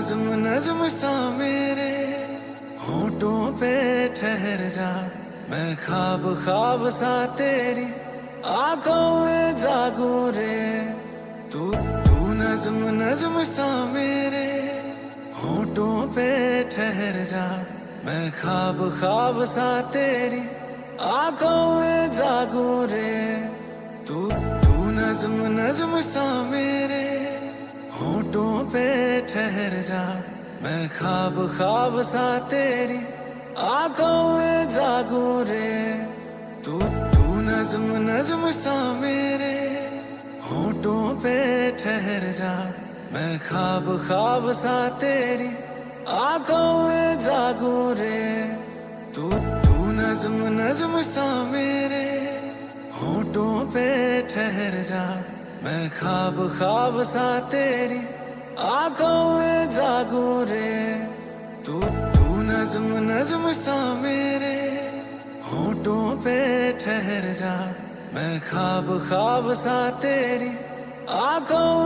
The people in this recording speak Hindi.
नज़्म नज़्म सा मेरे होठों पे ठहर जा, मैं ख्वाब ख्वाब सा तेरी आंखों में जागू रे। तू तू नज़्म नज़्म सा मेरे होठों पे ठहर जा, मैं ख्वाब ख्वाब सा तेरी आंखों में जागू रे। तू तू नज़्म नज़्म सा मेरे होठों पे ठहर जा, मैं ख्वाब ख्वाब सा तेरी आंखों में जागू रे। तू तू नज़्म नज़्म सा मेरे होठों पे ठहर जा, मैं ख्वाब ख्वाब सा तेरी आंखों में जागू रे। तू तू नज़्म नज़्म सा मेरे होठों पे ठहर जा, मैं ख्वाब ख्वाब सा तेरी आंखों में जागू रे। तू तू नज़्म नज़्म सा मेरे होठों पे ठहर जा, मैं ख्वाब ख्वाब सा तेरी आंखों